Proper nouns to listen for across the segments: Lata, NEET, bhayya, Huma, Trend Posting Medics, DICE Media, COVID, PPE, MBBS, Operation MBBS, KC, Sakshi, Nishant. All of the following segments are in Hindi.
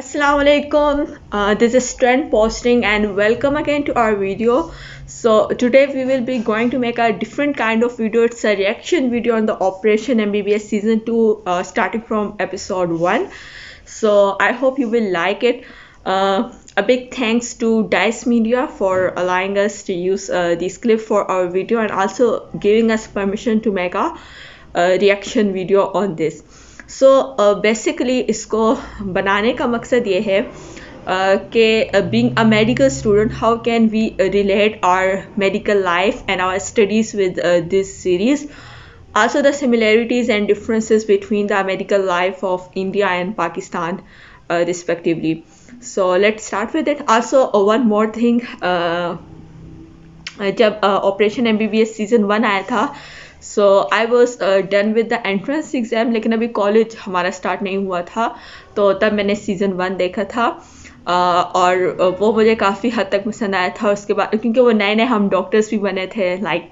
Assalamualaikum. This is Trend Posting and welcome again to our video. So today we will be going to make a different kind of video. It's a reaction video on the Operation MBBS season 2 starting from episode 1. So I hope you will like it. A big thanks to DICE Media for allowing us to use this clip for our video and also giving us permission to make a reaction video on this. So basically इसको बनाने का मकसद ये है कि being a medical student how can we relate our medical life and our studies with this series also the similarities and differences between the medical life of India and Pakistan respectively so let's start with it also one more thing जब ऑपरेशन एमबीबीएस सीज़न 1 आया था so I was done with the entrance exam लेकिन अभी कॉलेज हमारा स्टार्ट नहीं हुआ था तो तब मैंने सीज़न 1 देखा था और वो मुझे काफ़ी हद तक पसंद आया था उसके बाद क्योंकि वो नए नए हम डॉक्टर्स भी बने थे लाइक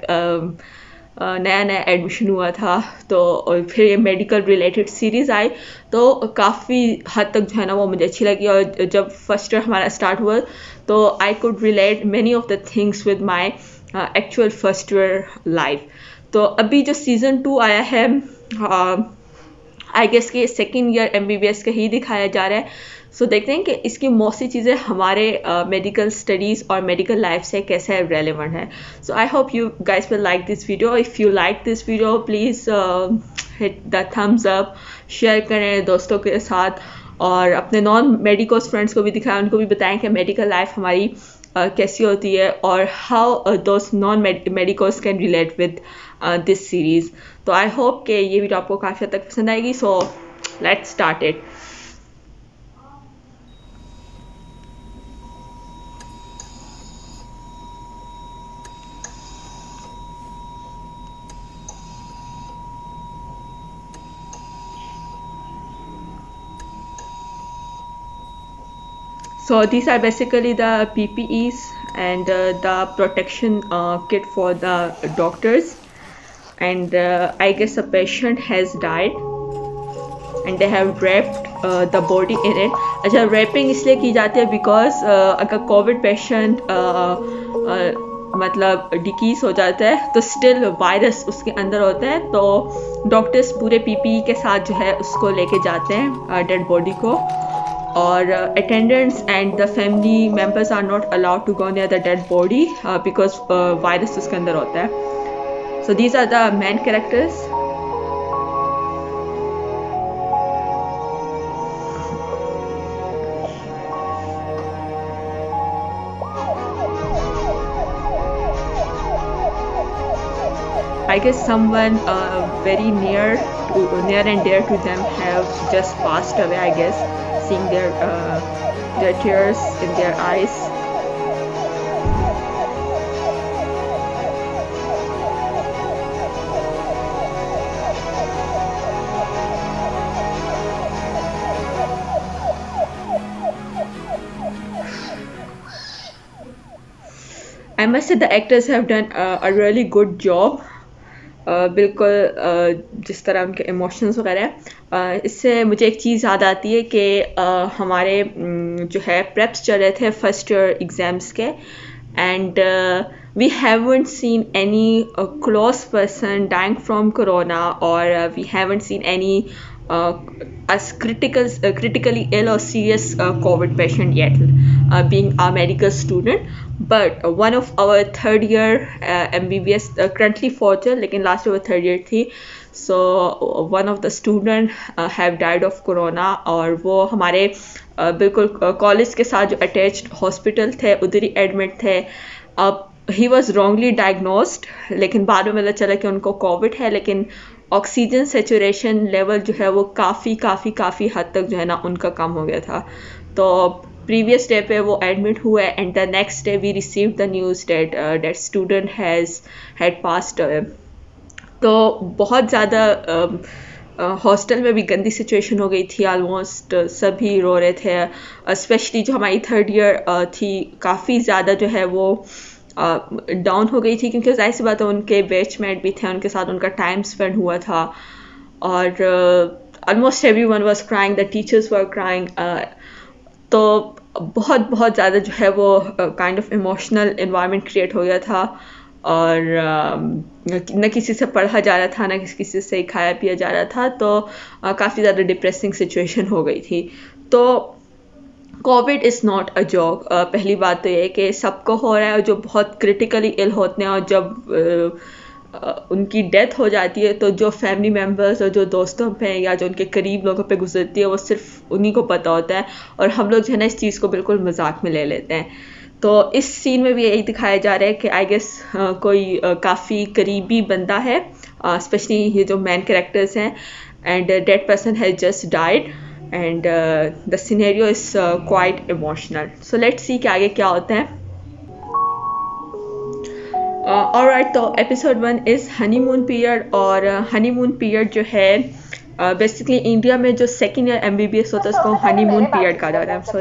नया नया एडमिशन हुआ था तो और फिर ये मेडिकल रिलेटेड सीरीज़ आई तो काफ़ी हद तक जो है ना वो मुझे अच्छी लगी और जब फर्स्ट ईयर हमारा स्टार्ट हुआ तो I could relate many of the things with my actual first year life तो अभी जो सीज़न 2 आया है आई गेस कि सेकेंड ईयर एमबीबीएस का ही दिखाया जा रहा है सो देखते हैं कि इसकी बहुत सी चीज़ें हमारे मेडिकल स्टडीज़ और मेडिकल लाइफ से कैसे रेलेवेंट है so I hope you guys will like this video if you like this video please hit the thumbs up share करें दोस्तों के साथ और अपने नॉन मेडिकल फ्रेंड्स को भी दिखाएं उनको भी बताएं कि मेडिकल लाइफ हमारी कैसी होती है और how those non medicals can relate with this series तो आई होप कि ये वीडियो आपको काफ़ी हद तक पसंद आएगी so let's start it So these are basically the PPEs and the protection kit for the doctors and I guess a patient has died and they have wrapped the body in it. अच्छा wrapping इसलिए की जाती है because अगर COVID patient मतलब डिकीज़ हो जाता है तो स्टिल वायरस उसके अंदर होता है तो डॉक्टर्स पूरे PPE के साथ जो है उसको लेके जाते हैं डेड बॉडी को और attendants and the family members are not allowed to go near the dead body because virus उसके अंदर होता है so these are the main characters I guess someone very near and dear to them have just passed away I guess seeing their tears in their eyes I must say the actors have done a really good job बिल्कुल जिस तरह उनके इमोशंस वगैरह इससे मुझे एक चीज़ याद आती है कि हमारे जो है प्रेप्स चल रहे थे फर्स्ट ईयर एग्ज़ाम्स के and we haven't seen any close person dying from corona और we haven't seen any as critically ill or serious COVID patient yet being a medical student but one of our third year MBBS currently fourth year lekin last year third year thi so one of the student have died of corona aur wo hamare bilkul college ke sath jo attached hospital the udhar hi admit the he was wrongly diagnosed lekin baad mein pata chala ki unko COVID hai lekin oxygen saturation level जो है वो काफ़ी हद तक जो है ना उनका कम हो गया था तो प्रीवियस डे पे वो एडमिट हुए and the next day we receive the news that that student had passed away तो बहुत ज़्यादा हॉस्टल में भी गंदी सिचुएशन हो गई थी ऑलमोस्ट सभी रो रहे थे स्पेशली जो हमारी थर्ड ईयर थी काफ़ी ज़्यादा जो है वो डाउन हो गई थी क्योंकि जाहिर सी बात है उनके बैचमेट भी थे उनके साथ उनका टाइम स्पेंड हुआ था और almost everyone was crying the teachers were crying तो बहुत बहुत ज़्यादा जो है वो kind of emotional environment create हो गया था और न किसी से पढ़ा जा रहा था ना किसी से खाया पिया जा रहा था, तो काफ़ी ज़्यादा डिप्रेसिंग सिचुएशन हो गई थी। तो COVID is not a joke. पहली बात तो ये है कि सबको हो रहा है और जो बहुत क्रिटिकली इल होते हैं और जब उनकी डेथ हो जाती है तो जो फैमिली मेम्बर्स और जो दोस्तों पे या जो उनके करीब लोगों पे गुजरती है वो सिर्फ उन्हीं को पता होता है और हम लोग जो है ना इस चीज़ को बिल्कुल मजाक में ले लेते हैं। तो इस सीन में भी यही दिखाया जा रहा है कि आई गेस कोई काफ़ी करीबी बंदा है, स्पेशली ये जो मेन कैरेक्टर्स हैं, and dead person has just died and the scenario is quite emotional. So let's see कि आगे क्या होता है। ऑलराइट, तो एपिसोड 1 इज़ हनीमून पीरियड। और हनीमून पीरियड जो है बेसिकली इंडिया में जो सेकेंड ईयर MBBS होता है उसको हनीमून पीरियड कहा जाता है। उसको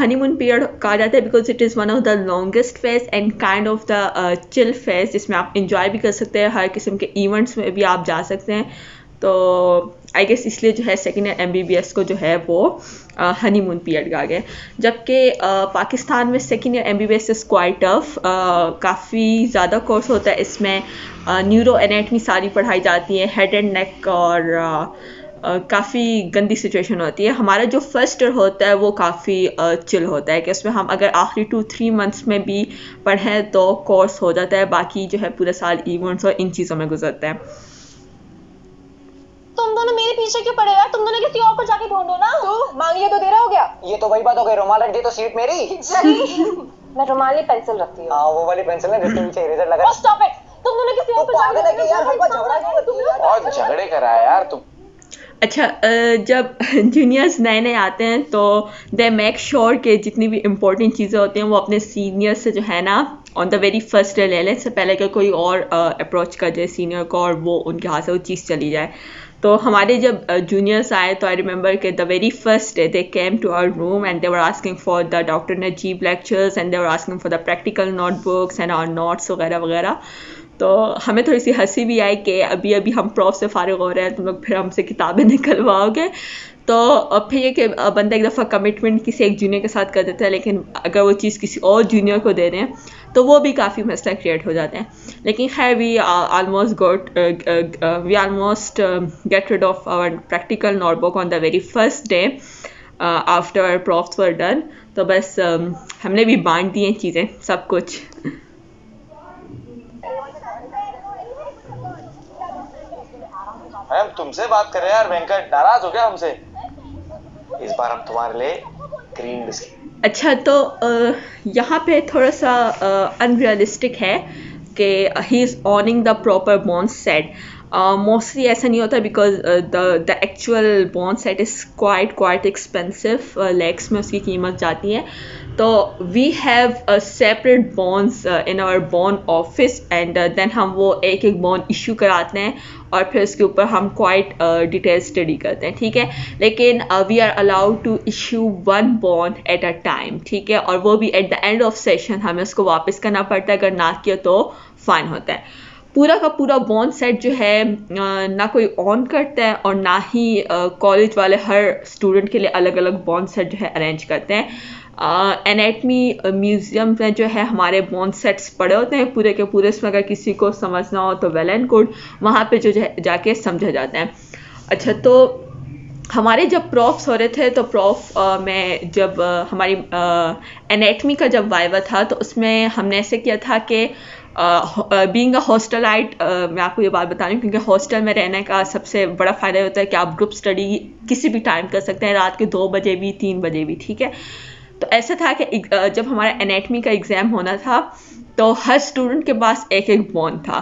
हनीमून पीरियड कहा जाता है because it is one of the longest phase and kind of the chill phase, जिसमें आप इंजॉय भी कर सकते हैं, हर किस्म के इवेंट्स में भी आप जा सकते हैं। तो आई गेस इसलिए जो है सेकेंड ईयर MBBS को जो है वो हनीमून पीरियड कहा गया। जबकि पाकिस्तान में second year MBBS is quite tough, काफ़ी ज़्यादा कोर्स होता है। इसमें न्यूरो एनाटमी सारी पढ़ाई जाती है, हेड एंड नेक, और काफ़ी गंदी सिचुएशन होती है। हमारा जो फर्स्ट ईयर होता है वो काफ़ी चिल होता है कि उसमें हम अगर आखिरी 2-3 मंथ्स में भी पढ़ें तो कोर्स हो जाता है, बाकी जो है पूरा साल इवेंट्स और इन चीज़ों में गुजरता है। तुम दोनों मेरे पीछे क्यों पड़े यार, तुम दोनों किसी और को जाके ढूंढो ना। तो मांग लिया तो दे रहा हो गया, ये तो वही बात हो गई, रुमाल हट गई तो सीट मेरी। मैं रुमाल ही पेंसिल रखती हूं। हां वो वाली पेंसिल है जिसके पीछे इरेजर लगा। बस स्टॉप इट, तुम दोनों किसी और को जाके लगे यार, हर बार झगड़ा क्यों करती हो और झगड़े कराया यार तुम। अच्छा, जब जूनियर्स नए नए आते हैं तो दे मेक श्योर कि जितनी भी इम्पोर्टेंट चीज़ें होती हैं वो अपने सीनियर से जो है ना on the very first day ले लें, इससे पहले कि कोई और अप्रोच कर जाए सीनियर को और वो उनके हाथ से वो चीज़ चली जाए। तो हमारे जब जूनियर्स आए तो आई रिमेंबर के the very first day they came to our room and they were asking for the doctor Najeeb lectures and they were asking for the practical notebooks and our notes वगैरह वगैरह। तो हमें थोड़ी सी हंसी भी आई कि अभी अभी हम प्रॉफ से फारिग हो रहे हैं, तुम लोग फिर हमसे किताबें निकलवाओगे। तो फिर ये कि बंदा एक दफ़ा कमिटमेंट किसी एक जूनियर के साथ कर देता है, लेकिन अगर वो चीज़ किसी और जूनियर को दे दें तो वो भी काफ़ी मसला क्रिएट हो जाता है। लेकिन खैर we almost get rid of our practical notebook on the very first day after profs were done. तो बस हमने भी बांट दी हैं चीज़ें सब कुछ। मैम तुमसे बात कर रहे हैं यार, वेंकट नाराज हो गया हमसे, इस बार हम तुम्हारे लिए ग्रीन बिस्किट। अच्छा, तो यहाँ पे थोड़ा सा अनरियलिस्टिक है कि he is owning the proper bond set. Mostly ऐसा नहीं होता because the actual bond set is quite expensive, lakhs में उसकी कीमत जाती है। तो we have separate bonds in our bond office and then हम वो एक एक बॉन्ड इशू कराते हैं और फिर उसके ऊपर हम क्वाइट डिटेल स्टडी करते हैं, ठीक है। लेकिन we are allowed to issue 1 bond at a time, ठीक है, और वो भी at the end of session हमें उसको वापस करना पड़ता है, अगर ना किया तो फाइन होता है। पूरा का पूरा बॉन्ड सेट जो है ना कोई ऑन करता है और ना ही कॉलेज वाले हर स्टूडेंट के लिए अलग अलग बॉन्ड सेट जो है अरेंज करते हैं। एनाटमी म्यूज़ियम में जो है हमारे बॉन्ड सेट्स पड़े होते हैं पूरे के पूरे, इसमें अगर किसी को समझना हो तो वेल एंड गुड, वहाँ पे जो जाके समझा जाता है। अच्छा, तो हमारे जब प्रॉफ्स हो रहे थे तो प्रॉफ में जब हमारी एनाटमी का जब वाइवा था तो उसमें हमने ऐसे किया था कि बीइंग अ हॉस्टलाइट, मैं आपको ये बात बता रही हूँ क्योंकि हॉस्टल में रहने का सबसे बड़ा फ़ायदा होता है कि आप ग्रुप स्टडी किसी भी टाइम कर सकते हैं, रात के 2 बजे भी, 3 बजे भी, ठीक है। तो ऐसा था कि जब हमारा एनाटमी का एग्ज़ाम होना था तो हर स्टूडेंट के पास एक एक बॉन्ड था,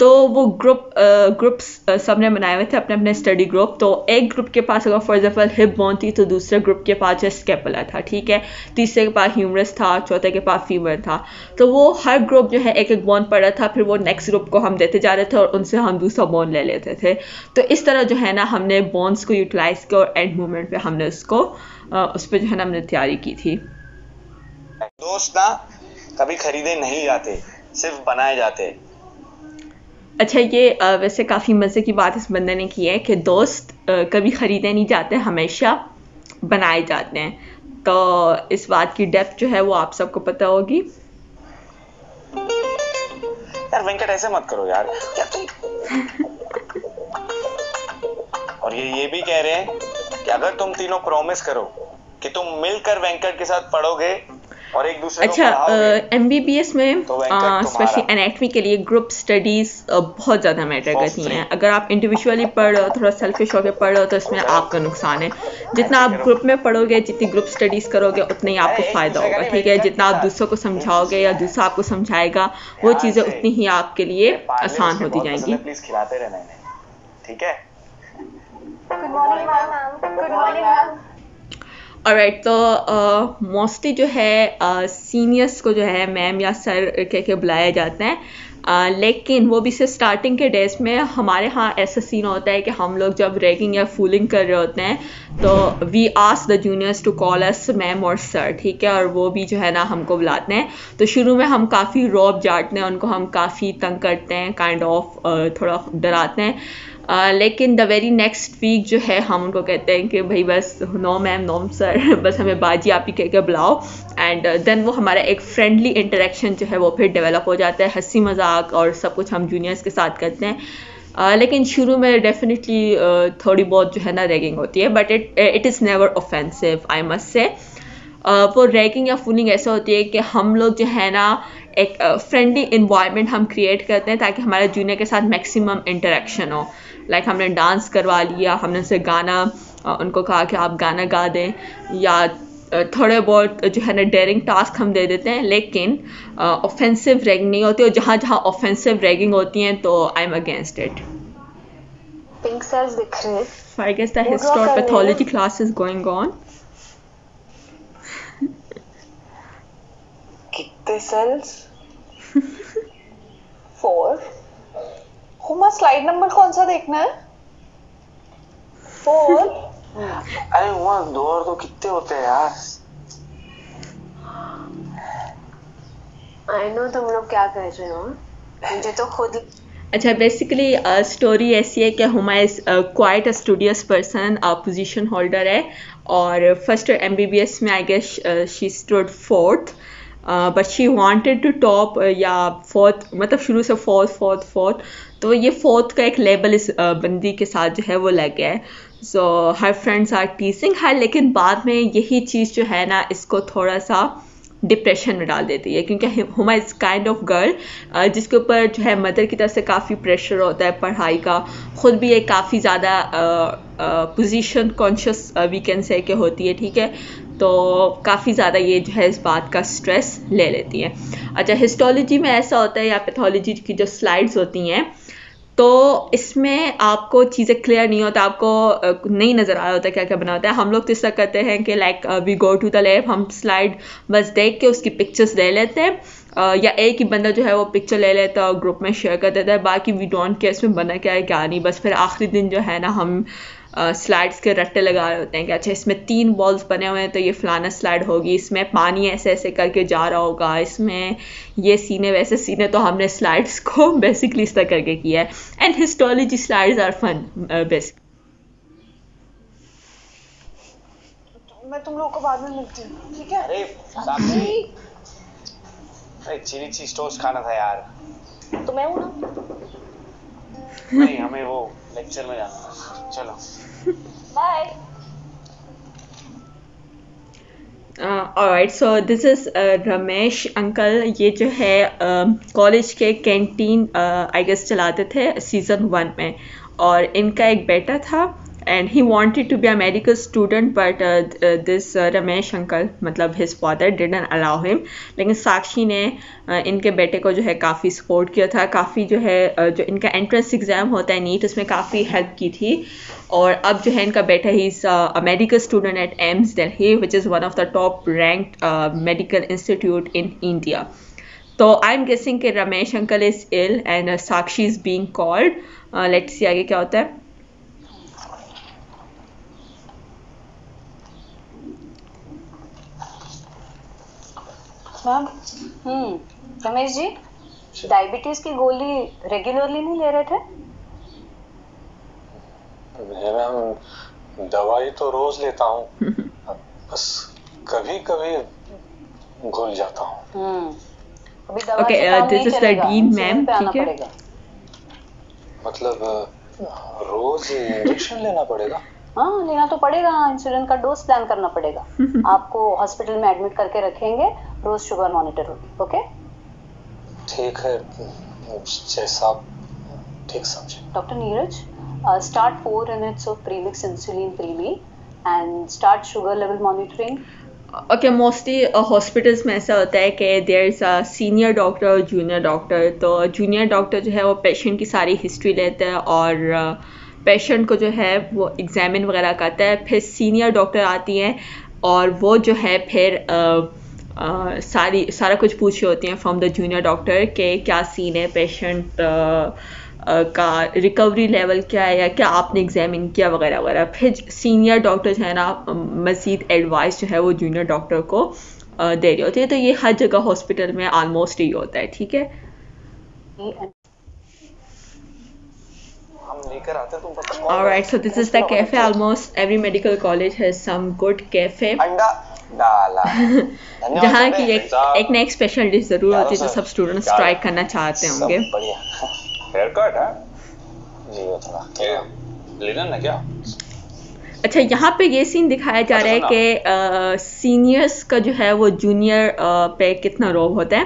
तो वो ग्रुप्स सब ने बनाए हुए थे अपने अपने स्टडी ग्रुप। तो एक ग्रुप के पास अगर फॉर एग्जाम्पल हिप बॉन्ड थी तो दूसरे ग्रुप के पास जो स्केपला था, ठीक है, तीसरे के पास ह्यूमरस था, चौथे के पास फीमर था। तो वो हर ग्रुप जो है एक एक बॉन्ड पड़ा था, फिर वो नेक्स्ट ग्रुप को हम देते जा रहे थे और उनसे हम दूसरा बॉन्ड ले लेते थे। तो इस तरह जो है ना हमने बॉन्ड्स को यूटिलाइज़ किया और एंड मोमेंट पर हमने उसको उस पर जो है ना हमने तैयारी की थी। दोस्त ना कभी खरीदे नहीं जाते, सिर्फ बनाए जाते। अच्छा, ये वैसे काफ़ी मज़े की बात इस बंदे ने की है कि दोस्त कभी खरीदे नहीं जाते, हमेशा बनाए जाते हैं। तो इस बात की डेप्थ जो है वो आप सबको पता होगी। यार वेंकट ऐसे मत करो यार, क्या तुम और ये भी कह रहे हैं कि अगर तुम तीनों प्रॉमिस करो कि तुम मिलकर वेंकट के साथ पढ़ोगे और एक दूसरे को पढ़ाओगे। अच्छा, MBBS में स्पेशली एनाटॉमी के लिए ग्रुप स्टडीज बहुत ज़्यादा मैटर करती हैं। अगर आप इंडिविजुअली पढ़ रहे हो, थोड़ा सेल्फिश होकर पढ़ रहे हो, तो इसमें आपका नुकसान है। जितना आप ग्रुप में पढ़ोगे, जितनी ग्रुप स्टडीज़ करोगे, उतना ही आपको फ़ायदा होगा, ठीक है। जितना आप दूसरों को समझाओगे या दूसरा आपको समझाएगा, वो चीज़ें उतनी ही आपके लिए आसान होती जाएंगी। प्लीज़ खिलाते रहना, ठीक है। ऑलराइट, तो मोस्टली जो है सीनियर्स को जो है मैम या सर कह के बुलाया जाता है, लेकिन वो भी सिर्फ स्टार्टिंग के डेज में। हमारे यहाँ ऐसा सीन होता है कि हम लोग जब रैगिंग या फूलिंग कर रहे होते हैं तो we ask the juniors to call us ma'am और सर, ठीक है। और वो भी जो है ना हमको बुलाते हैं, तो शुरू में हम काफ़ी रौब जाटते हैं उनको, हम काफ़ी तंग करते हैं, काइंड ऑफ थोड़ा डराते हैं। लेकिन द वेरी नेक्स्ट वीक जो है हम उनको कहते हैं कि भाई बस नो मैम नो सर, बस हमें बाजी आप ही कह के बुलाओ। एंड देन वो हमारा एक फ्रेंडली इंटरेक्शन जो है वो फिर डेवलप हो जाता है। हंसी मजाक और सब कुछ हम जूनियर्स के साथ करते हैं। लेकिन शुरू में डेफिनेटली थोड़ी बहुत जो है ना रैगिंग होती है, but it is never offensive, I must say. वो रैगिंग या फूलिंग ऐसा होती है कि हम लोग जो है ना एक फ्रेंडली इन्वायरमेंट हम क्रिएट करते हैं ताकि हमारे जूनियर के साथ मैक्सिमम इंटरेक्शन हो। लाइक हमने डांस करवा लिया, हमने उनसे गाना, उनको कहा कि आप गाना गा दें, या थोड़े बहुत जो है ना डेयरिंग टास्क हम दे देते हैं। लेकिन ऑफेंसिव रैगिंग नहीं होती, और जहाँ जहाँ ऑफेंसिव रैगिंग होती हैं तो I am against it. Pink cells दिख रहे हैं। So I guess the history of pathology class is going on. कितने सेल्स? 4। हुमा, स्लाइड नंबर कौन सा देखना है? 4। अरे हुमा, 2 और 2 कितने होते हैं यार? आई नो तुम लोग क्या कर रहे हो, मुझे तो खुद। अच्छा, बेसिकली स्टोरी ऐसी है कि Huma is quite a studious person, position holder है, और फर्स्ट MBBS में I guess she stood 4th, but she wanted to top या 4th, मतलब शुरू से 4th, तो ये 4th का एक लेबल इस बंदी के साथ जो है वो लग गया है। So her friends are teasing her, लेकिन बाद में यही चीज़ जो है ना इसको थोड़ा सा डिप्रेशन में डाल देती है, क्योंकि Huma is kind of girl जिसके ऊपर जो है मदर की तरफ से काफ़ी प्रेशर होता है पढ़ाई का। ख़ुद भी ये काफ़ी ज़्यादा पोजीशन कॉन्शियस वीकेंड से के होती है, ठीक है। तो काफ़ी ज़्यादा ये जो है इस बात का स्ट्रेस ले लेती है। अच्छा, हिस्टोलॉजी में ऐसा होता है या पैथोलॉजी की जो स्लाइड्स होती हैं, तो इसमें आपको चीज़ें क्लियर नहीं होता, आपको नहीं नज़र आ रहा होता क्या क्या बना होता है। हम लोग तो ऐसा करते हैं कि like we go to the lab, हम स्लाइड बस देख के उसकी पिक्चर्स ले लेते हैं, या एक ही बंदा जो है वो पिक्चर ले लेता है और ग्रुप में शेयर कर देता है। बाकी वी डोंट केयर इसमें बना क्या है क्या नहीं। बस फिर आखिरी दिन जो है ना हम स्लाइड्स के रट्टे लगा रहे होते हैं कि अच्छा इसमें 3 बॉल्स बने हुए हैं तो ये फलाना स्लाइड होगी, इसमें पानी ऐसे ऐसे करके जा रहा होगा, इसमें ये सीने वैसे सीने। तो हमने स्लाइड्स को बेसिकली इस तरह करके किया है। And histology slides are fun. Basic मैं तुम लोगों को बाद में मिलती हूँ, ठीक है। अरे साक्षी, चिली चीज टोस्ट खाना था यार, तो मैं हूँ ना। नहीं, हमें वो लेक्चर में जाना है, चलो bye. Alright, so this is Ramesh uncle. ये जो है कॉलेज के कैंटीन आई गेस चलाते थे सीजन 1 में, और इनका एक बेटा था and he wanted to be a medical student, but this Ramesh uncle, मतलब his father didn't allow him. लेकिन साक्षी ने इनके बेटे को जो है काफ़ी सपोर्ट किया था, काफ़ी जो है जो इनका एंट्रेंस एग्ज़ाम होता है नीट, उसमें काफ़ी हेल्प की थी। और अब जो है इनका बेटा he is a medical student at AMS Delhi, which is one of the top ranked medical institute in India. तो आई एम गेसिंग कि Ramesh uncle is ill and Sakshi is being called. Let's see आगे क्या होता है। मैम, रमेश जी, डायबिटीज की गोली रेगुलरली नहीं ले रहे थे? मैम, दवाई तो रोज लेता हूँ। बस कभी कभी घुल जाता हूँ। ओके दिस इज तडीन मैम, ठीक है, मतलब रोज इंजेक्शन लेना पड़ेगा? हाँ लेना तो पड़ेगा, इंसुलिन का डोज प्लान करना पड़ेगा। आपको हॉस्पिटल में एडमिट करके रखेंगे, रोज शुगर मॉनिटर होगी। ओके ठीक है, जैसा आप ठीक समझे। Doctor Neeraj, start 4 units of premix insulin freely and start sugar level monitoring. Okay mostly hospitals में ऐसा होता है कि there is a senior doctor और जूनियर डॉक्टर। तो जूनियर डॉक्टर जो है वो पेशेंट की सारी हिस्ट्री लेता है और पेशेंट को जो है वो एग्जामिन वगैरह करता है। फिर सीनियर डॉक्टर आती हैं और वो जो है फिर सारा कुछ पूछी होती हैं फ्रॉम द जूनियर डॉक्टर के क्या सीन है, पेशेंट का रिकवरी लेवल क्या है या क्या आपने एग्जामिन किया वगैरह वगैरह। फिर सीनियर डॉक्टर जो है ना मज़ीद एडवाइस जो है वो जूनियर डॉक्टर को दे रही होती है। तो ये हर जगह हॉस्पिटल में ऑलमोस्ट यही होता है। ठीक है, हम लेकर आते हैं, तुम बताओ। Alright, so this is the cafe. Almost every medical college has some good cafe जहाँ की एक नई स्पेशल डिश जरूर होती है जो सब स्टूडेंट्स ट्राई करना चाहते होंगे। हेयरकट है जी, थोड़ा लिनन है क्या? अच्छा, यहाँ पे ये सीन दिखाया जा रहा है कि सीनियर्स का जो है वो जूनियर पे कितना रोब होता है।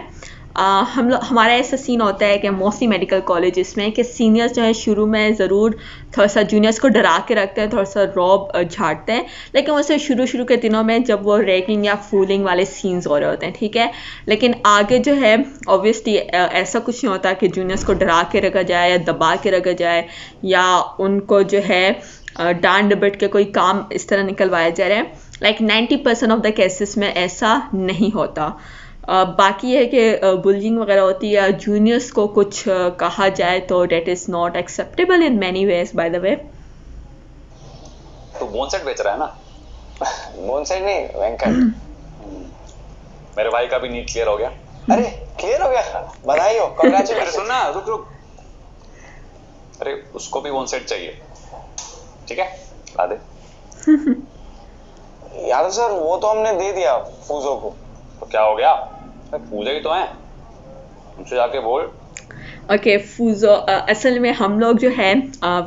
हमारा ऐसा सीन होता है कि मोस्टली मेडिकल कॉलेजेस में कि सीनियर्स जो है शुरू में ज़रूर थोड़ा सा जूनियर्स को डरा के रखते हैं, थोड़ा सा रौब झाड़ते हैं, लेकिन वैसे शुरू के दिनों में जब वो रैगिंग या फूलिंग वाले सीन्स हो रहे होते हैं, ठीक है, लेकिन आगे जो है ऑब्वियसली ऐसा कुछ नहीं होता कि जूनियर्स को डरा के रखा जाए या दबा के रखा जाए या उनको जो है डांट डबट के कोई काम इस तरह निकलवाया जा रहा है। लाइक 90% ऑफ द केसेस में ऐसा नहीं होता। बाकी है कि बुलिंग वगैरह होती है या जूनियर्स को कुछ कहा जाए तो that is not acceptable in many ways. By the way तो बोनसेट बेच रहा है ना, बोनसेट नहीं वेंकट, मेरे भाई का भी नीट क्लियर हो गया। अरे क्लियर हो गया, बधाई हो, कांग्रेचुलेशन। सुन ना, रुक रुक, अरे उसको भी बोनसेट चाहिए, ठीक है ला दे। यार सर वो तो हमने दे दिया फूजो को, तो क्या हो गया, पूजा ही तो है, उनसे जाके बोल। ओके फूजो, असल में हम लोग जो है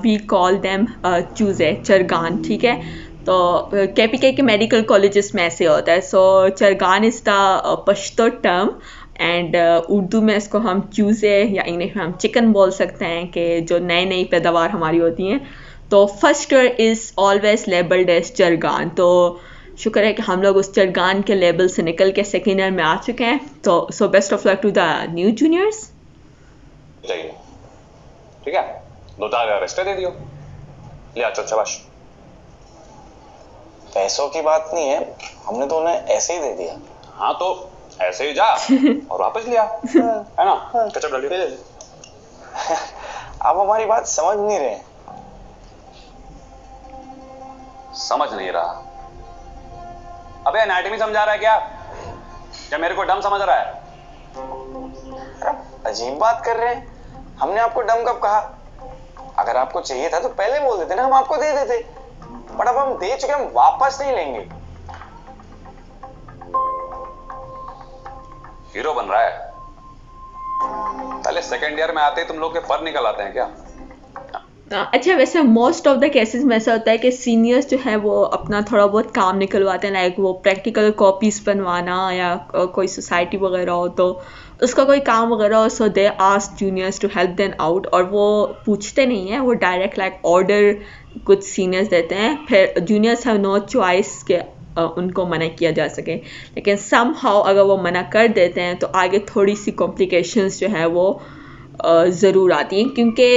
वी कॉल देम चूजे, चरगान, ठीक है। तो केपीके के मेडिकल कॉलेजेस में ऐसे होता है। सो चरगान is the Pashto term and Urdu में इसको हम चूजे या इंग्लिश में हम चिकन बोल सकते हैं, कि जो नई पैदावार हमारी होती हैं। तो first year is always labelled as चरगान। तो शुक्र है कि हम लोग उस चरगान के लेबल से निकल के सेकेंड ईयर में आ चुके हैं। तो so best of luck to the new juniors. ठीक है, 2-4 रेस्ट दे दियो, ले आ, शाबाश। पैसों की बात नहीं है, हमने तो उन्हें ऐसे ही दे दिया। हाँ तो ऐसे ही जा और वापस लिया है ना, कचरा डाल दिया। आप हमारी बात समझ नहीं रहे। समझ नहीं रहा? अबे एनाटॉमी समझा रहा है क्या, या मेरे को डम समझ रहा है? अजीब बात कर रहे हैं, हमने आपको डम कब कहा? अगर आपको चाहिए था तो पहले बोल देते ना, हम आपको दे देते, बट अब हम दे चुके, हम वापस नहीं लेंगे। हीरो बन रहा है, पहले सेकेंड ईयर में आते ही तुम लोग के पर निकल आते हैं क्या? अच्छा, वैसे मोस्ट ऑफ द केसेस में ऐसा होता है कि सीनियर्स जो है वो अपना थोड़ा बहुत काम निकलवाते हैं, लाइक वो प्रैक्टिकल कॉपीज़ बनवाना या कोई सोसाइटी वगैरह हो तो उसका कोई काम वगैरह हो। So they ask juniors to help them out, और वो पूछते नहीं हैं, वो डायरेक्ट लाइक ऑर्डर कुछ सीनियर्स देते हैं। फिर जूनियर्स हैव नो चॉइस के उनको मना किया जा सके, लेकिन सम हाउ अगर वो मना कर देते हैं तो आगे थोड़ी सी कॉम्प्लिकेशंस जो है वो ज़रूर आती हैं, क्योंकि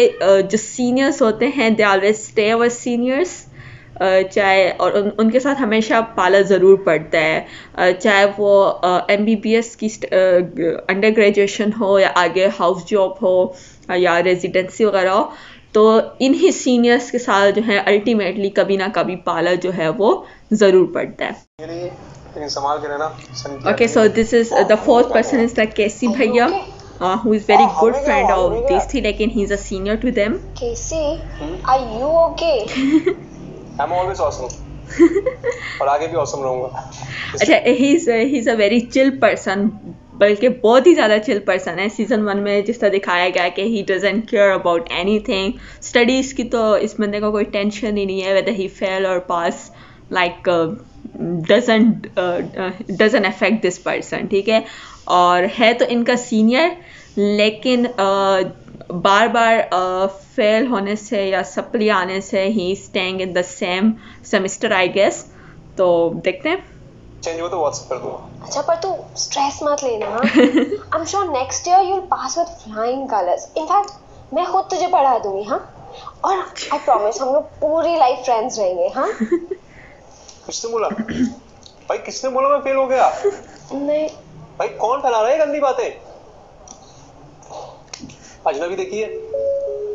जो सीनियर्स होते हैं they always stay our seniors, चाहे और उनके साथ हमेशा पाला ज़रूर पड़ता है, चाहे वो MBBS की अंडर ग्रेजुएशन हो या आगे हाउस जॉब हो या रेजिडेंसी वगैरह हो, तो इन्हीं सीनियर्स के साथ जो है अल्टीमेटली कभी ना कभी पाला जो है वो ज़रूर पड़ता है। Okay so this is the 4th person is the KC भैया, who is very good friend of these three, like and he's a senior to them. KC, are you okay? I'm always awesome. और आगे भी औसम रहूँगा। अच्छा, he's a very chill person, बल्कि बहुत ही ज़्यादा चिल पर्सन है। सीज़न 1 में जिस तरह दिखाया गया कि he doesn't care about anything, studies की तो इस बंदे का कोई टेंशन ही नहीं है, वेदर ही फेल और pass like doesn't affect this person, ठीक है। और है तो इनका सीनियर, लेकिन बार बार फेल होने से या सप्ली आने से ही staying in the same semester I guess, तो देखते हैं। चेंज हो तो व्हाट्सएप कर दूंगा। अच्छा, पर तू स्ट्रेस मत लेना, I am sure next year you will pass with flying colours. In fact मैं खुद तुझे पढ़ा दूंगी। हाँ, और आई प्रॉमिस हम लोग पूरी लाइफ फ्रेंड्स रहेंगे। हाँ। किसने बोला भाई, किसने बोला मैं फेल हो गया? नहीं भाई, कौन फैला रहा है गंदी बातें? अजनबी देखिए।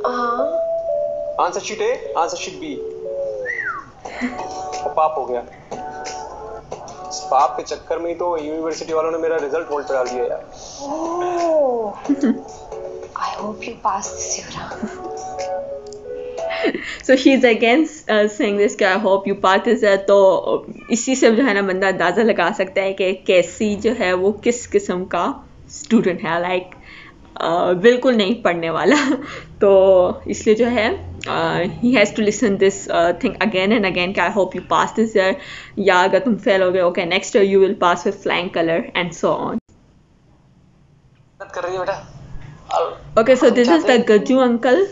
हां, answer sheet A, answer sheet B. पाप हो गया। पाप के चक्कर में ही तो यूनिवर्सिटी वालों ने मेरा रिजल्ट होल्ड करा दिया यार। Oh, I hope you pass this year. So she is again saying this कि I hope you pass this year. तो इसी से जो है ना बंदा अंदाजा लगा सकता है कि कैसी जो है वो किस किस्म का स्टूडेंट है, लाइक बिल्कुल नहीं पढ़ने वाला। तो इसलिए जो है he has to listen this thing again and again कि I hope you pass this year, या अगर तुम फेल हो गए okay next year you will pass with flying color and so on. कर रही है बेटा। Okay, so this is the Gajju uncle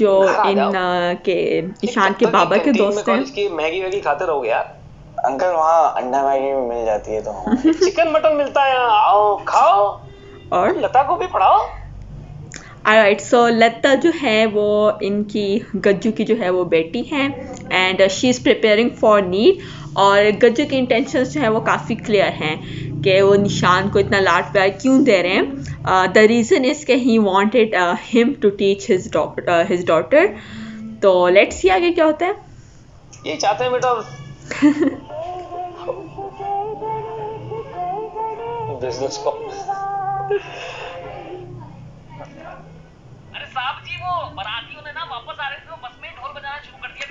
जो इन के निशांत के बाबा के दोस्त हैं। इसकी मैगी वैगी खाते रहोगे यार अंकल, वहाँ अंडा मैगी मिल जाती है, तो चिकन मटन मिलता है, आओ खाओ और लता को भी पढ़ाओ। ऑलराइट, सो लता जो है वो इनकी गज्जू की जो है वो बेटी है and she is preparing for NEET. और गज्जू के इंटेंशंस जो है वो काफ़ी क्लियर हैं कि वो निशान को इतना लाड प्यार क्यों दे रहे हैं। द रीज़न इज़ कि he wanted him to teach his daughter. तो लेट्स सी आगे क्या होता है। ये चाहते हैं बेटा बिजनेस को।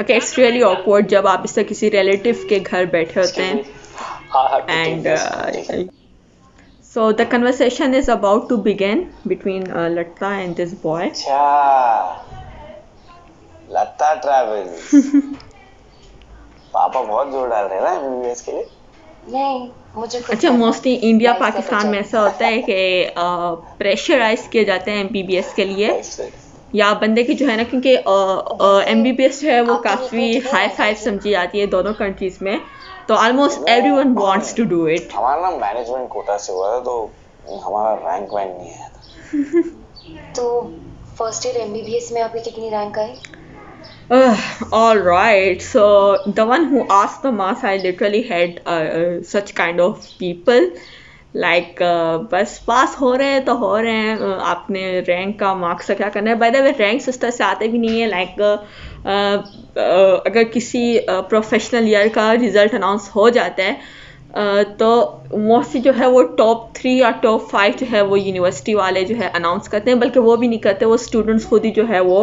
Okay, it's really awkward जब आप इस तरह किसी relative के घर बैठे होते हैं and so the conversation is about to begin between Lata and this boy. Lata travels. पापा बहुत जोर डाल रहे हैं ना MBBS के लिए। नहीं, मुझे अच्छा मोस्टली इंडिया पाकिस्तान में ऐसा होता है कि प्रेशराइज किए जाते हैं MBBS के लिए या बंदे की जो है ना, क्योंकि MBBS जो है वो काफ़ी हाई फाइव समझी जाती है दोनों कंट्रीज में, तो almost everyone wants to do it. हमारा मैनेजमेंट कोटा से हुआ था तो हमारा रैंक वैंक नहीं आया था। तो फर्स्ट ईयर MBBS में आपकी कितनी रैंक आई? Alright, so the one who asked the mass, I literally had such kind of people. Like बस पास हो रहे हैं तो हो रहे हैं, आपने रैंक का मार्क्स का क्या करना है। बाय द वे रैंक्स उस तरह से आते भी नहीं है, लाइक अगर किसी प्रोफेशनल ईयर का रिज़ल्ट अनाउंस हो जाता है तो मोस्टली जो है वो टॉप 3 या टॉप 5 जो है वो यूनिवर्सिटी वाले जो है अनाउंस करते हैं, बल्कि वो भी नहीं करते, वो स्टूडेंट्स खुद ही जो है वो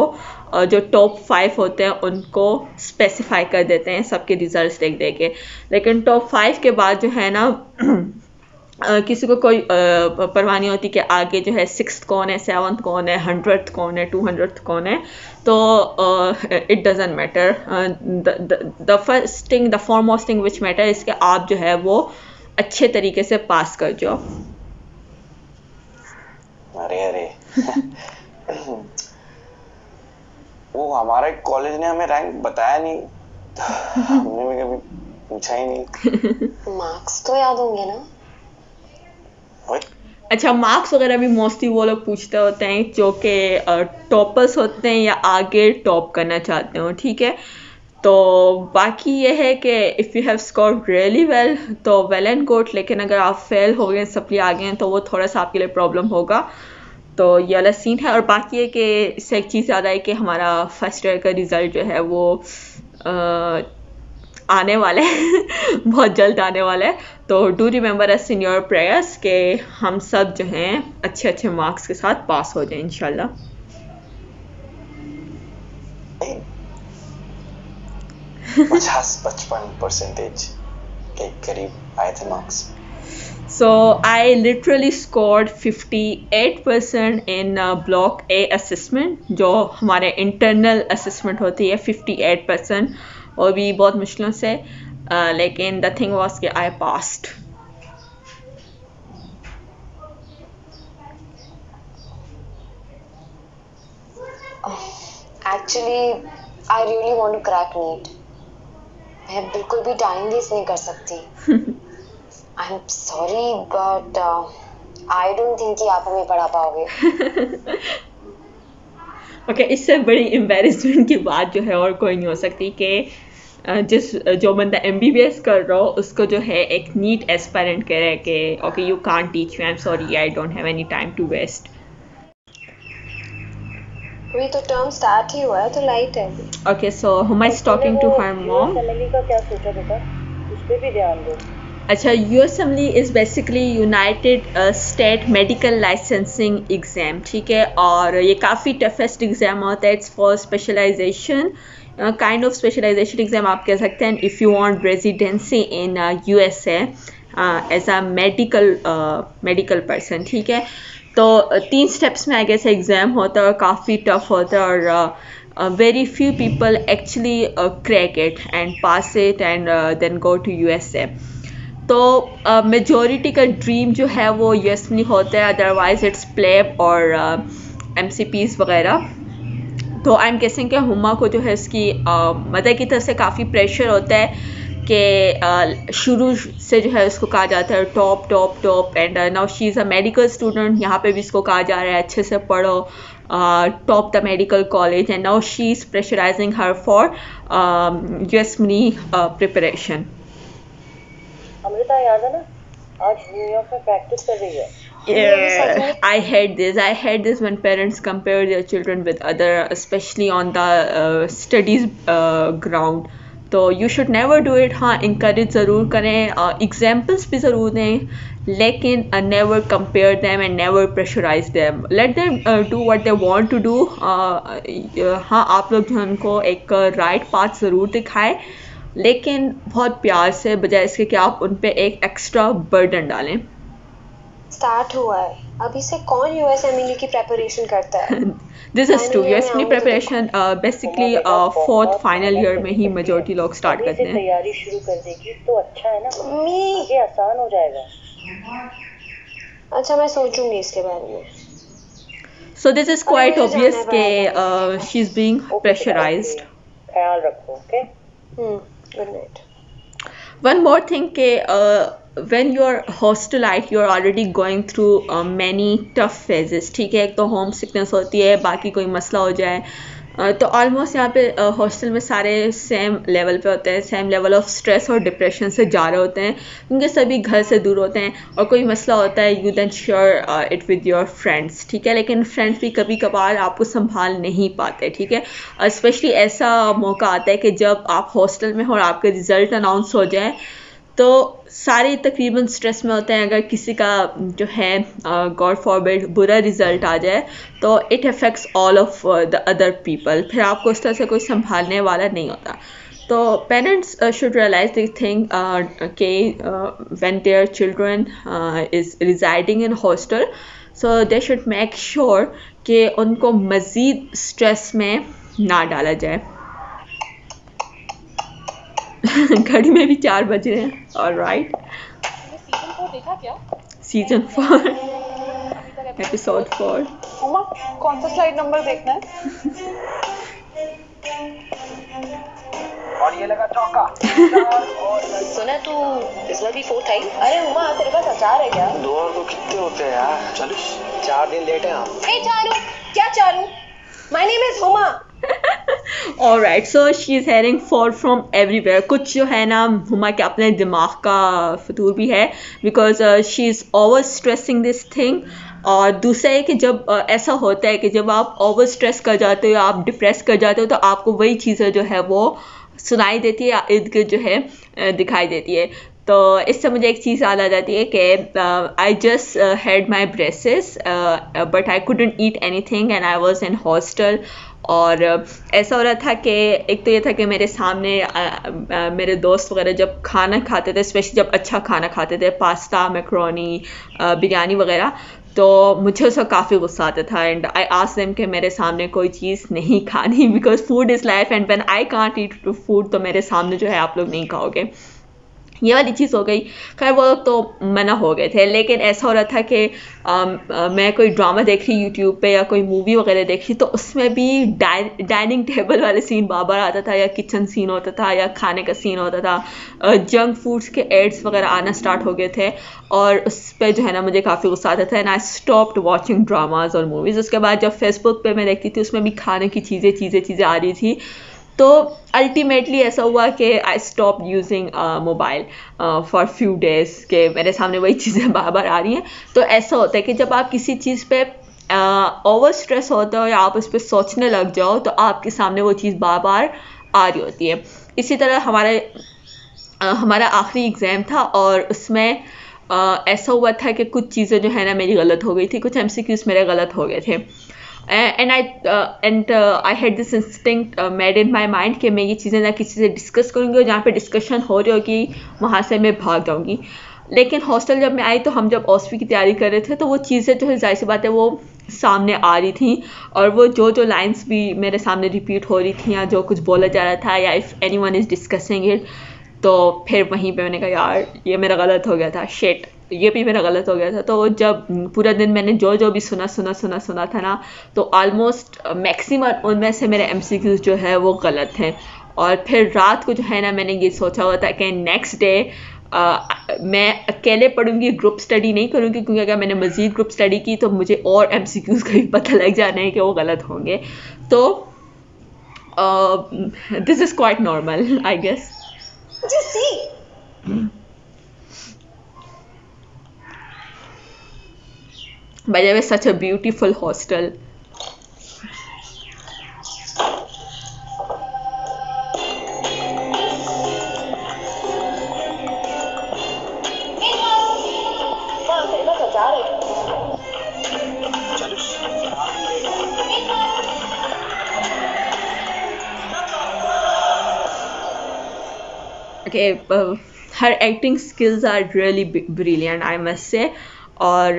जो टॉप 5 होते हैं उनको स्पेसिफाई कर देते हैं सबके रिज़ल्ट देख दे के। लेकिन टॉप 5 के बाद जो है ना किसी को कोई परवाह नहीं होती कि आगे जो है 6th कौन है, 7th कौन है, 100th कौन है, 200th कौन है। तो it doesn't matter, the first thing, the foremost thing which matter इसके आप जो है वो अच्छे तरीके से पास कर जाओ। अरे अरे वो हमारे कॉलेज ने हमें रैंक बताया नहीं, हमने भी कभी पूछा ही नहीं। मार्क्स तो याद होंगे ना? अच्छा, मार्क्स वगैरह भी मोस्टली वो लोग पूछते होते हैं जो कि टॉपर्स होते हैं या आगे टॉप करना चाहते हो, ठीक है। तो बाकी ये है कि if you have score really well तो वेल एंड गुड, लेकिन अगर आप फेल हो गए, सप्ली आ गए हैं तो वो थोड़ा सा आपके लिए प्रॉब्लम होगा। तो ये वाला सीन है। और बाकी ये कि इससे एक चीज़ ज़्यादा है कि हमारा फर्स्ट ईयर का रिज़ल्ट जो है वो आने वाला है बहुत जल्द आने वाला है। तो do remember us in your prayers के हम सब जो हैं अच्छे अच्छे मार्क्स के साथ पास हो जाए इंशाल्लाह। 50-55% के करीब आए थे marks. So I literally scored 58% in block A assessment, जो हमारे इंटरनल असेसमेंट होती है, 58% और भी बहुत मुश्किलों से, लेकिन द थिंग वाज कि I passed. Actually, I really want to crack NEET. मैं बिल्कुल भी टाइम वेस्ट नहीं कर सकती. I am sorry but I don't think कि आप हमें पढ़ा पाओगे. ओके, इससे बड़ी एम्बेरसमेंट की बात जो है और कोई नहीं हो सकती कि जिस जो बंदा MBBS कर रहा हो उसको जो है एक नीट एस्पायरेंट कह रहे कि okay you can't teach me, I am sorry, I don't have any time to waste. अभी तो टर्म स्टार्ट ही हुआ है तो लाइट है. Okay, so Huma is talking to her mom. Family का क्या सोचा बेटा, उस पे भी ध्यान दो. अच्छा, USMLE is basically United State medical licensing exam, ठीक है, और ये काफ़ी टफेस्ट एग्जाम होता है. It's for specialization, kind of specialization exam आप कह सकते हैं if you want residency in USA as a medical person, ठीक है. तो 3 स्टेप्स में आई गेस एग्ज़ाम होता है और काफ़ी टफ होता है और very few people actually crack it and pass it and then go to USA. तो मेजॉरिटी का ड्रीम जो है वो US में होता है, अदरवाइज इट्स प्लेब और MCPs वगैरह. तो आई एम गेसिंग कि हुमा को जो है इसकी मदर की तरफ से काफ़ी प्रेशर होता है के शुरू से जो है उसको कहा जाता है top top top and now she is a medical student. यहाँ पे भी इसको कहा जा रहा है अच्छे से पढ़ो, top the medical college and now she is pressurising her for US MLE preparation. Amrita याद है ना, आज न्यूयॉर्क में प्रैक्टिस कर रही है. I hate this when parents compare their children with other, especially on the studies ground. तो you should never do it. हाँ, इंकरेज ज़रूर करें, एग्जाम्पल्स भी ज़रूर दें, लेकिन never compare them and never pressurise them. Let them do what they want to do. हाँ, आप लोग जो उनको एक राइट पाथ ज़रूर दिखाएं, लेकिन बहुत प्यार से, बजाय इसके कि आप उन पर एक एक्स्ट्रा बर्डन डालें. स्टार्ट हुआ है अभी से. कौन US MBA की प्रेपरेशन करता है? This is to US MBA preparation basically 4th final year में ही मेजॉरिटी लोग स्टार्ट करते हैं. तैयारी शुरू कर देगी तो अच्छा है ना, ये आसान हो जाएगा. अच्छा, मैं सोचूंगी इसके बारे में. So this is quite obvious के शी इज बीइंग प्रेशराइज्ड. ख्याल रखो, okay, good night. One more thing के when you're hostelite you're already going through many tough phases, ठीक है. एक तो होम सिकनेस होती है, बाकी कोई मसला हो जाए तो ऑलमोस्ट यहाँ पे हॉस्टल में सारे सेम लेवल पे होते हैं, सेम लेवल ऑफ स्ट्रेस और डिप्रेशन से जा रहे होते हैं क्योंकि सभी घर से दूर होते हैं और कोई मसला होता है you then share it with your friends, ठीक है. लेकिन फ्रेंड्स भी कभी कभार आपको संभाल नहीं पाते, ठीक है. स्पेशली ऐसा मौका आता है कि जब आप हॉस्टल में हो और आपके रिज़ल्ट अनाउंस हो जाए तो सारे तकरीबन स्ट्रेस में होते हैं. अगर किसी का जो है गॉड फॉरबिड बुरा रिज़ल्ट आ जाए तो it affects all of the other people. फिर आपको उस तरह से कोई संभालने वाला नहीं होता. तो parents should realise this thing के when their children is residing in hostel, so they should make sure कि उनको मज़ीद स्ट्रेस में ना डाला जाए. घड़ी में भी 4 बज रहे हैं. ऑलराइट, सीजन 4 देखा क्या? Season 4 episode 4. हुमा, कौन सा स्लाइड नंबर देखना है? और ये लगा चौका. और सुना तू इस बार भी 4th आई? अरे हुमा, तेरे पास अचार है क्या? 2 और 2 कितने होते हैं यार? 4 दिन लेट है आप. ए चारू, क्या Charu? My name is Huma. All right, so she is hearing fall from everywhere. कुछ जो है ना हुमा के अपने दिमाग का फतूर भी है because she is over stressing this thing. और दूसरा है कि जब ऐसा होता है कि जब आप ओवर स्ट्रेस कर जाते हो, आप डिप्रेस कर जाते हो, तो आपको वही चीज़ें जो है वो सुनाई देती है, इर्द गिर्द जो है दिखाई देती है. तो इससे मुझे एक चीज़ याद आ जाती है कि I just had my braces but I couldn't eat anything and I was in hostel और ऐसा हो रहा था कि एक तो ये था कि मेरे सामने मेरे दोस्त वगैरह जब खाना खाते थे, स्पेशली जब अच्छा खाना खाते थे, पास्ता, मैक्रोनी, बिरयानी वगैरह, तो मुझे उसका काफ़ी गुस्सा आता था। एंड आई आस्क्ड देम कि मेरे सामने कोई चीज़ नहीं खानी, because food is life and when I can't eat food तो मेरे सामने जो है आप लोग नहीं खाओगे, ये वाली चीज़ हो गई। खैर वो लोग तो मना हो गए थे, लेकिन ऐसा हो रहा था कि मैं कोई ड्रामा देख रही यूट्यूब पे या कोई मूवी वगैरह देख रही, तो उसमें भी डाइनिंग टेबल वाले सीन बार बार आता था, या किचन सीन होता था, या खाने का सीन होता था। जंक फूड्स के एड्स वगैरह आना स्टार्ट हो गए थे और उस पर जो है ना मुझे काफ़ी गुस्सा आता था। And I stopped watching dramas और मूवीज़। उसके बाद जब फेसबुक पर मैं देखती थी, उसमें भी खाने की चीज़ें चीज़ें चीज़ें आ रही थी, तो अल्टीमेटली ऐसा हुआ कि I stop using mobile for few days के मेरे सामने वही चीज़ें बार बार आ रही हैं। तो ऐसा होता है कि जब आप किसी चीज़ पे ओवर स्ट्रेस होता हो या आप उस पर सोचने लग जाओ, तो आपके सामने वो चीज़ बार बार आ रही होती है। इसी तरह हमारा आखिरी एग्ज़ाम था और उसमें ऐसा हुआ था कि कुछ चीज़ें जो है ना मेरी गलत हो गई थी, कुछ MCQs मेरे गलत हो गए थे। And I had this instinct made in my mind कि मैं ये चीज़ें ना किसी से डिस्कस करूँगी और जहाँ पे डिस्कशन हो रही होगी वहाँ से मैं भाग जाऊँगी। लेकिन हॉस्टल जब मैं आई तो हम जब OSPI की तैयारी कर रहे थे, तो वो चीज़ें जो है जाहिर सी बात है वो सामने आ रही थी, और वो जो लाइन्स भी मेरे सामने रिपीट हो रही थी या जो कुछ बोला जा रहा था या if anyone is discussing it, तो फिर वहीं पे मैंने कहा यार ये मेरा गलत हो गया था, शेट ये भी मेरा गलत हो गया था। तो जब पूरा दिन मैंने जो जो भी सुना सुना सुना सुना था ना, तो ऑलमोस्ट मैक्सिमम उनमें से मेरे MCQs जो है वो गलत हैं। और फिर रात को जो है ना मैंने ये सोचा हुआ था कि नेक्स्ट डे मैं अकेले पढ़ूंगी, ग्रुप स्टडी नहीं करूंगी, क्योंकि अगर मैंने मज़ीद ग्रुप स्टडी की तो मुझे और MCQs का भी पता लग जाना है कि वो गलत होंगे। तो this is quite normal I guess. By the way, such a beautiful hostel. Okay, her acting skills are really brilliant, I must say. और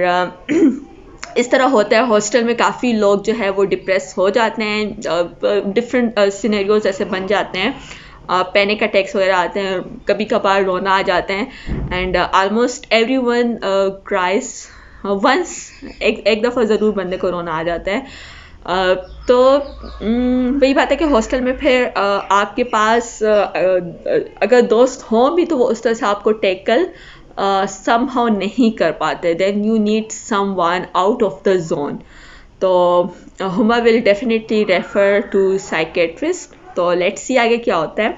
इस तरह होता है हॉस्टल में, काफ़ी लोग जो है वो डिप्रेस हो जाते हैं, डिफरेंट सिनेरियोज ऐसे बन जाते हैं, पैनिक अटैक्स वगैरह आते हैं, कभी कभार रोना आ जाते हैं। And almost everyone cries once, एक दफ़ा ज़रूर बंदे को रोना आ जाता है। तो वही बात है कि हॉस्टल में फिर आपके पास अगर दोस्त हों भी तो वो उस तरह से आपको टैकल somehow नहीं कर पाते, then you need someone out of the zone. तो Huma will definitely refer to psychiatrist. तो let's see आगे क्या होता है।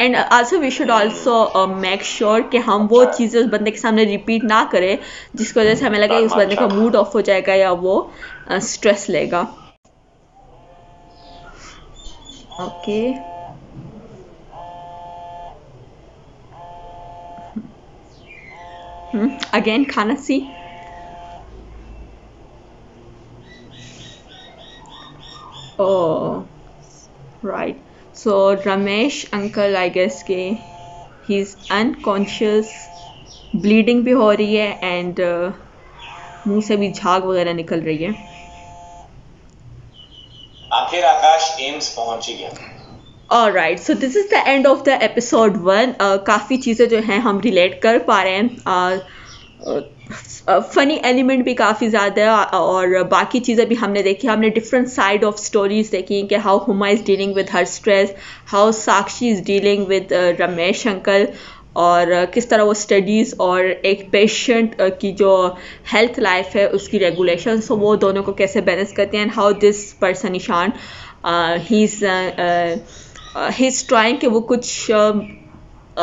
And also we should also make sure कि हम वो चीज़ें उस बंदे के सामने रिपीट ना करें जिसकी वजह से हमें लगे उस बंदे का मूड ऑफ हो जाएगा या वो स्ट्रेस लेगा। ओके अगेन खाना सी ओ right. So Ramesh uncle I guess के ही इज़ अनकॉन्शियस, ब्लीडिंग भी हो रही है एंड मुंह से भी झाग वगैरह निकल रही है। आखिर आकाश एम्स पहुंच गया। Alright, so this is the end of the episode 1। काफ़ी चीज़ें जो हैं हम रिलेट कर पा रहे हैं, फ़नी एलिमेंट भी काफ़ी ज़्यादा है और बाकी चीज़ें भी हमने देखी। हमने डिफरेंट साइड ऑफ स्टोरीज़ देखी कि how Huma is dealing with her stress, how Sakshi is dealing with Ramesh uncle, और किस तरह वो स्टडीज़ और एक पेशेंट की जो हेल्थ लाइफ है उसकी रेगुलेशन, सो वो दोनों को कैसे बैलेंस करते हैं। And how this person Nishant he's trying कि वो कुछ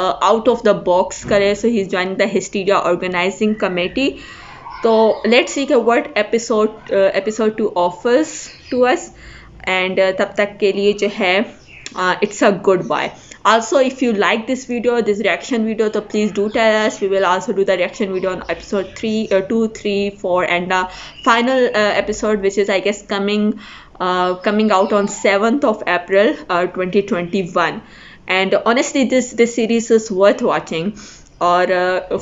out of the box करे, so he's joining the hysteria organizing committee. तो let's see कि what episode 2 offers to us, and तब तक के लिए जो है it's a good buy. Also, if you like this video, this reaction video, so please do tell us. We will also do the reaction video on episode 2, 3, 4 and the final episode, which is I guess coming out on 7th of April 2021. And honestly, this series is worth watching. और